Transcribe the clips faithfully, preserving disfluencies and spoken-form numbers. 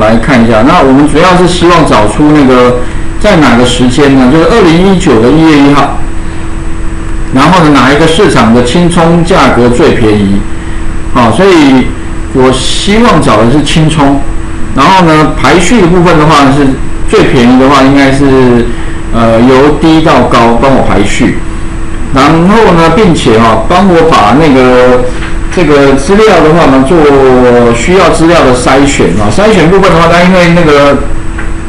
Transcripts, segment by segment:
们来看一下。那我们主要是希望找出那个在哪个时间呢？就是二零一九的一月一号。然后呢，哪一个市场的青葱价格最便宜？好，所以我希望找的是青葱。然后呢，排序的部分的话是最便宜的话，应该是呃由低到高帮我排序。然后呢，并且啊，帮我把那个。 这个资料的话呢，做需要资料的筛选啊。筛选部分的话，那因为那个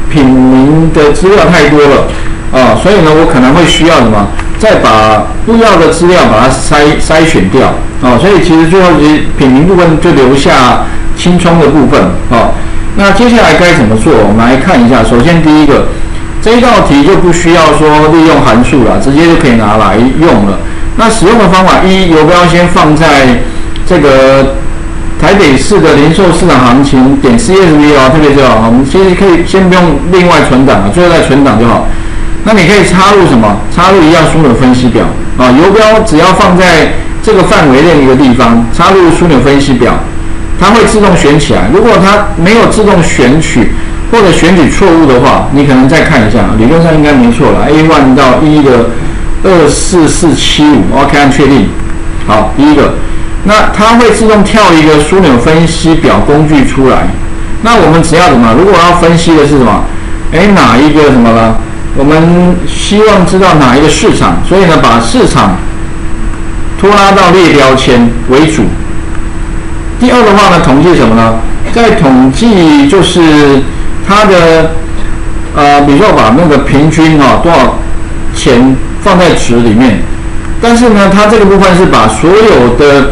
品名的资料太多了啊，所以呢，我可能会需要什么，再把不要的资料把它筛筛选掉啊。所以其实最后品名部分就留下青葱的部分啊。那接下来该怎么做？我们来看一下。首先第一个，这一道题就不需要说利用函数了，直接就可以拿来用了。那使用的方法一，游标先放在 这个台北市的零售市场行情点 C S V 啊，特别就好。我们其实可以先不用另外存档啊，最后再存档就好。那你可以插入什么？插入一样枢纽分析表啊，游标只要放在这个范围内一个地方，插入枢纽分析表，它会自动选起来。如果它没有自动选取或者选取错误的话，你可能再看一下，理论上应该没错了。A 一 到一的二四四七五 ，OK， 按确定。好，第一个。 那它会自动跳一个枢纽分析表工具出来。那我们只要什么？如果要分析的是什么？哎，哪一个什么呢？我们希望知道哪一个市场，所以呢，把市场拖拉到列标签为主。第二的话呢，统计什么呢？在统计就是它的呃，比如说把那个平均啊、哦、多少钱放在值里面，但是呢，它这个部分是把所有的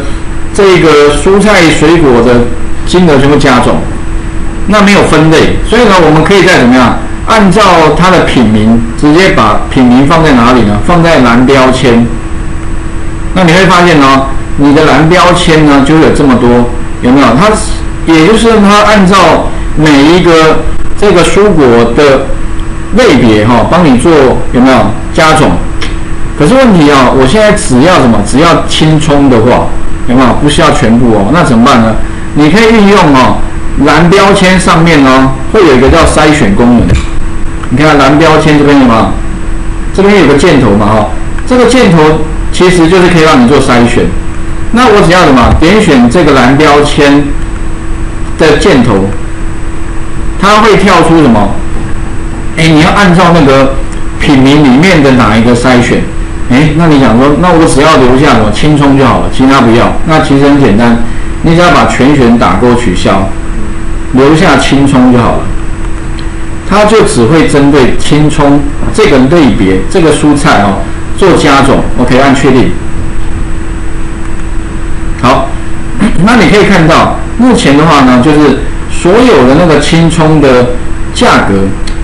这个蔬菜水果的金额全部加总，那没有分类，所以呢，我们可以再怎么样，按照它的品名，直接把品名放在哪里呢？放在蓝标签。那你会发现呢，你的蓝标签呢就有这么多，有没有？它也就是它按照每一个这个蔬果的类别哈、哦，帮你做有没有加总？可是问题啊、哦，我现在只要什么？只要青葱的话。 有没有不需要全部哦？那怎么办呢？你可以运用哦，蓝标签上面哦，会有一个叫筛选功能。你看蓝标签这边有吗？这边有个箭头嘛哦，这个箭头其实就是可以让你做筛选。那我只要什么？点选这个蓝标签的箭头，它会跳出什么？哎，你要按照那个品名里面的哪一个筛选？ 哎，那你想说，那我只要留下什么青葱就好了，其他不要。那其实很简单，你只要把全选打勾取消，留下青葱就好了。它就只会针对青葱这个类别、这个蔬菜哦做加总。OK， 按确定。好，那你可以看到，目前的话呢，就是所有的那个青葱的价格。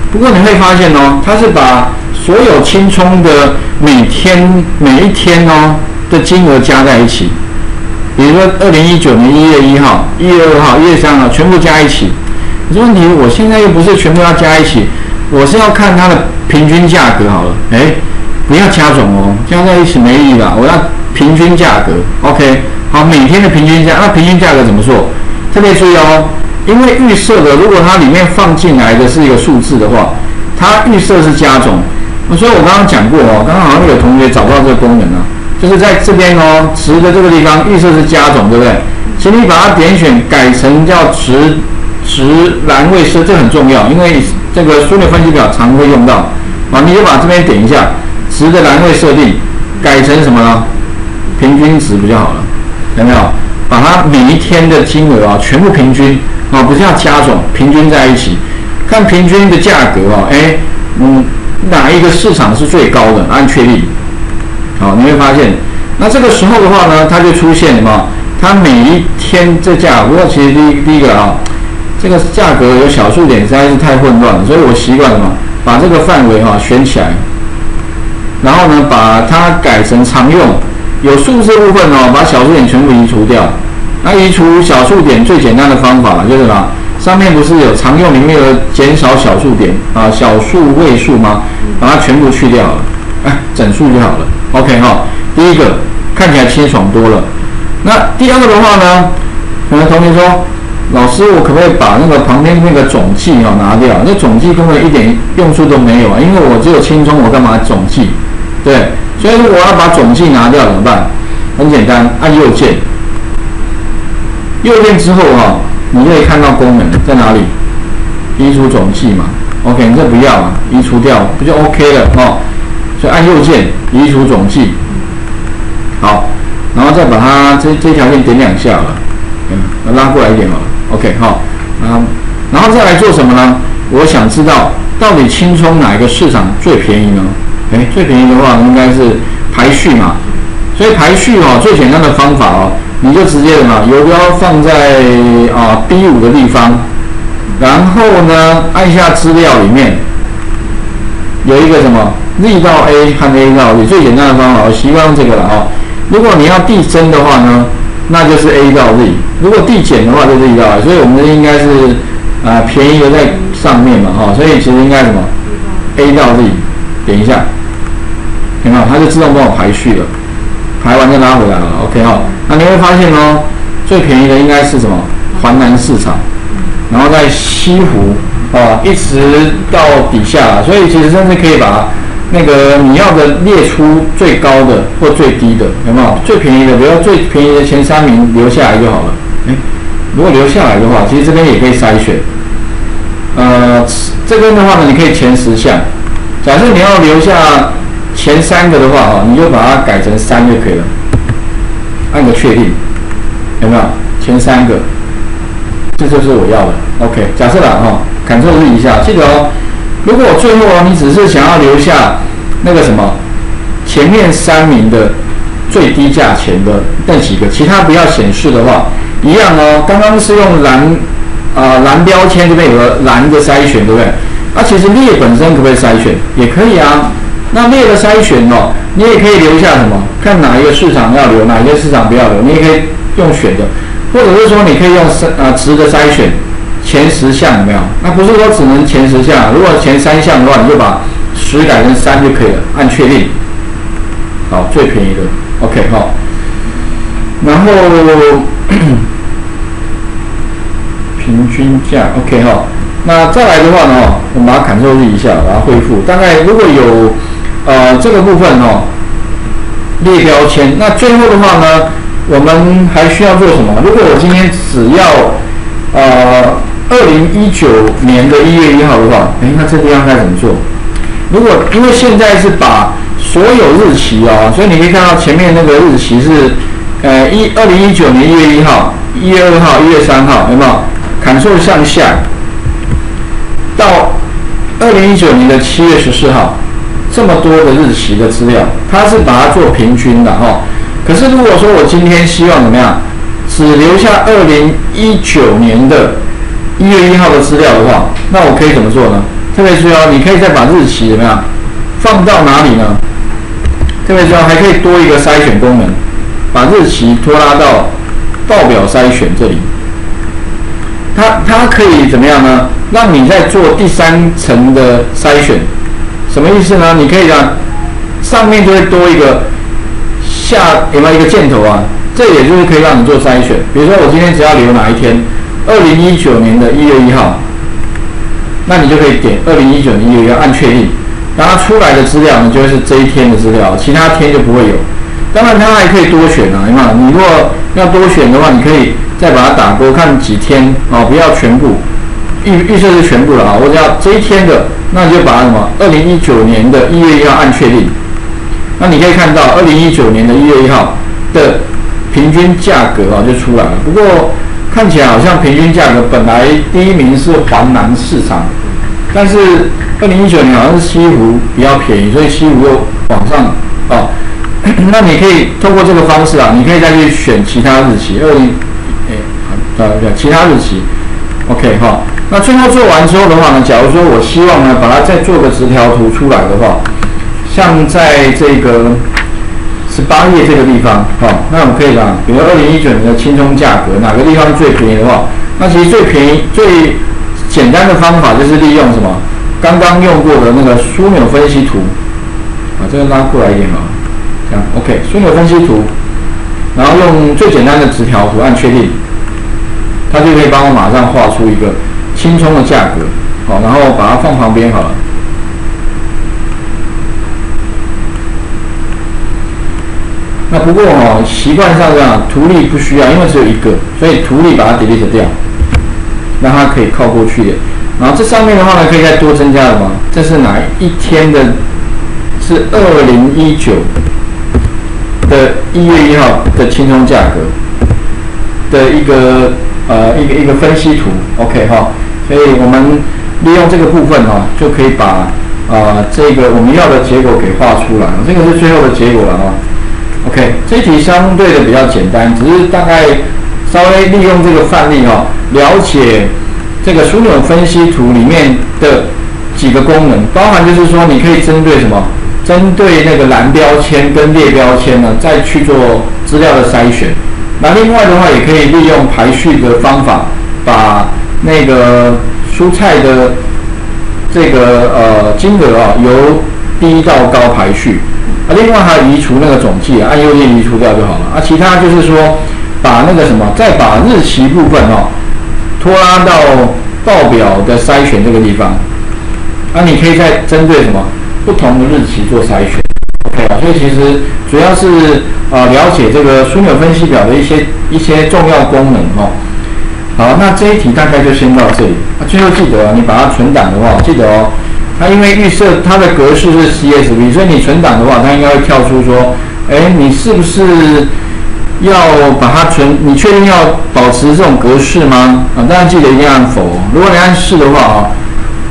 不过你会发现哦，它是把 所有青葱的每天每一天哦的金额加在一起，比如说二零一九年一月一号、一月二号、一月三号，全部加一起。可是问题，我现在又不是全部要加一起，我是要看它的平均价格好了。哎，不要加总哦，加在一起没意义啦。我要平均价格 ，OK？ 好，每天的平均价，那平均价格怎么做？特别注意哦，因为预设的，如果它里面放进来的是一个数字的话，它预设是加总。 所以我刚刚讲过哦，刚刚好像有同学找到这个功能啊，就是在这边哦，值的这个地方预设是加总，对不对？请你把它点选改成叫值值栏位设，这很重要，因为这个枢纽分析表常会用到啊。你就把这边点一下，值的栏位设定改成什么呢？平均值不就好了？有没有？把它每一天的金额啊全部平均啊，不是要加总，平均在一起，看平均的价格啊，哎，嗯。 哪一个市场是最高的？按确定。好，你会发现，那这个时候的话呢，它就出现什么？它每一天这价，不过其实第一第一个啊，这个价格有小数点实在是太混乱了，所以我习惯什么？把这个范围啊选起来，然后呢把它改成常用。有数字部分哦，把小数点全部移除掉。那移除小数点最简单的方法就是什么？ 上面不是有常用里面有减少小数点啊，小数位数吗？把它全部去掉了，哎，整数就好了。OK 哈、哦，第一个看起来清爽多了。那第二个的话呢，可能同学说，老师，我可不可以把那个旁边那个总计哦拿掉？那总计根本一点用处都没有啊，因为我只有轻中，我干嘛总计？对，所以如果要把总计拿掉怎么办？很简单，按右键。右键之后哈、哦，你可以看到功能在哪里，移除总计嘛。OK， 你这不要啊，移除掉不就 OK 了哦？所以按右键移除总计，好，然后再把它这这条线点两下了，嗯，拉过来一点好了。 OK， 好，嗯，然后再来做什么呢？我想知道到底青葱哪一个市场最便宜呢？哎，最便宜的话应该是排序嘛，所以排序哦，最简单的方法哦，你就直接什么游标放在啊、呃、B 五 的地方，然后呢按下资料里面有一个什么 Z 到 A 和 A 到 B， 最简单的方法，我习惯用这个了哦。如果你要递增的话呢？ 那就是 A 到 Z， 如果递减的话就是 Z 到 A， 所以我们应该是啊、呃、便宜的在上面嘛，哈、哦，所以其实应该什么 A 到 Z， 点一下，有没有？它就自动帮我排序了，排完就拉回来了 ，OK 哈、哦。那你会发现哦，最便宜的应该是什么？华南市场，然后在西湖啊、哦，一直到底下，所以其实甚至可以把。 那个你要的列出最高的或最低的，有没有？最便宜的，比如说最便宜的前三名留下来就好了。哎，如果留下来的话，其实这边也可以筛选。呃，这边的话呢，你可以前十项。假设你要留下前三个的话啊，你就把它改成三就可以了。按个确定，有没有？前三个，这就是我要的。OK， 假设啦哈，Ctrl Z一下，记得哦。 如果最后啊，你只是想要留下那个什么前面三名的最低价钱的那几个，其他不要显示的话，一样哦。刚刚是用蓝啊、呃、蓝标签这边有个蓝的筛选，对不对？那、啊、其实列本身可不可以筛选？也可以啊。那列的筛选哦，你也可以留下什么？看哪一个市场要留，哪一个市场不要留，你也可以用选的，或者是说你可以用啊、呃、值的筛选。 前十项有没有？那不是说只能前十项，如果前三项的话，你就把十改成三就可以了，按确定。好，最便宜的 ，OK 好。然后平均价 ，OK 好。那再来的话呢，我们把它Ctrl Z一下，把它恢复。大概如果有呃这个部分哦，列标签。那最后的话呢，我们还需要做什么？如果我今天只要呃。 二零一九年的一月一号的话，哎，那这地方该怎么做？如果因为现在是把所有日期啊、哦，所以你可以看到前面那个日期是，呃，一二零一九年一月一号、一月二号、一月三号，有没有 ？Ctrl 向下，到二零一九年的七月十四号，这么多的日期的资料，它是把它做平均的哈、哦。可是如果说我今天希望怎么样，只留下二零一九年的。 一月一号的资料的话，那我可以怎么做呢？特别需要，你可以再把日期怎么样放到哪里呢？特别需要还可以多一个筛选功能，把日期拖拉到报表筛选这里。它它可以怎么样呢？让你在做第三层的筛选，什么意思呢？你可以让上面就会多一个下有没有一个箭头啊？这也就是可以让你做筛选。比如说我今天只要留哪一天。 二零一九年的一月一号，那你就可以点二零一九年一月一号按确定，然后出来的资料呢就会是这一天的资料，其他天就不会有。当然它还可以多选啊，有没有？你如果要多选的话，你可以再把它打勾，看几天哦，不要全部预预设是全部了啊。我只要这一天的，那你就把什么二零一九年的一月一号按确定。那你可以看到二零一九年的一月一号的平均价格啊就出来了，不过。 看起来好像平均价格本来第一名是华南市场，但是二零一九年好像是西湖比较便宜，所以西湖又往上哦。那你可以通过这个方式啊，你可以再去选其他日期，二零哎啊其他日期 ，OK 哈、哦。那最后做完之后的话呢，假如说我希望呢把它再做个直条图出来的话，像在这个。 十八页这个地方，好、哦，那我们可以讲，比如二零一九年的青葱价格，哪个地方最便宜的话，那其实最便宜、最简单的方法就是利用什么？刚刚用过的那个枢纽分析图，啊，这个拉过来一点啊，这样 ，OK， 枢纽分析图，然后用最简单的直条图按确定，它就可以帮我马上画出一个轻松的价格。好，然后把它放旁边好了。那不过哦，习惯上这样图例不需要，因为只有一个，所以图例把它 delete 掉，让它可以靠过去一点。然后这上面的话呢，可以再多增加什么？这是哪一天的？是二零一九的一月一号的轻松价格的一个呃一个一个分析图 ，OK 哈、哦。所以我们利用这个部分哈、哦，就可以把呃这个我们要的结果给画出来。这个是最后的结果了哈、哦。 OK， 这一题相对的比较简单，只是大概稍微利用这个范例哦，了解这个枢纽分析图里面的几个功能，包含就是说你可以针对什么，针对那个蓝标签跟列标签呢，再去做资料的筛选。那另外的话，也可以利用排序的方法，把那个蔬菜的这个呃金额啊、哦，由低到高排序。 啊，另外还有移除那个总计啊，按右键移除掉就好了啊。其他就是说，把那个什么，再把日期部分哦，拖拉到报表的筛选这个地方。啊，你可以再针对什么不同的日期做筛选 ，OK 啊。所以其实主要是啊、呃，了解这个枢纽分析表的一些一些重要功能哦。好，那这一题大概就先到这里。啊，最后记得、哦、你把它存档的话，记得哦。 它因为预设它的格式是 C S V， 所以你存档的话，它应该会跳出说，哎，你是不是要把它存？你确定要保持这种格式吗？啊，当然记得一定要按否。如果你按是的话啊，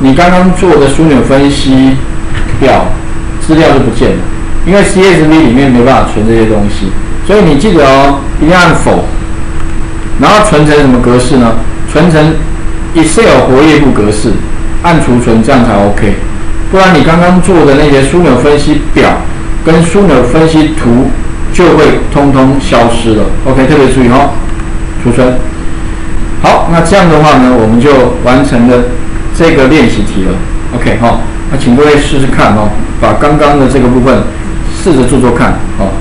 你刚刚做的枢纽分析表资料就不见了，因为 C S V 里面没办法存这些东西，所以你记得哦，一定要按否。然后存成什么格式呢？存成 Excel 活页簿格式。 按储存，这样才 OK， 不然你刚刚做的那些枢纽分析表跟枢纽分析图就会通通消失了。OK， 特别注意哦，储存。好，那这样的话呢，我们就完成了这个练习题了。OK 哈、哦，那请各位试试看哦，把刚刚的这个部分试着做做看哦。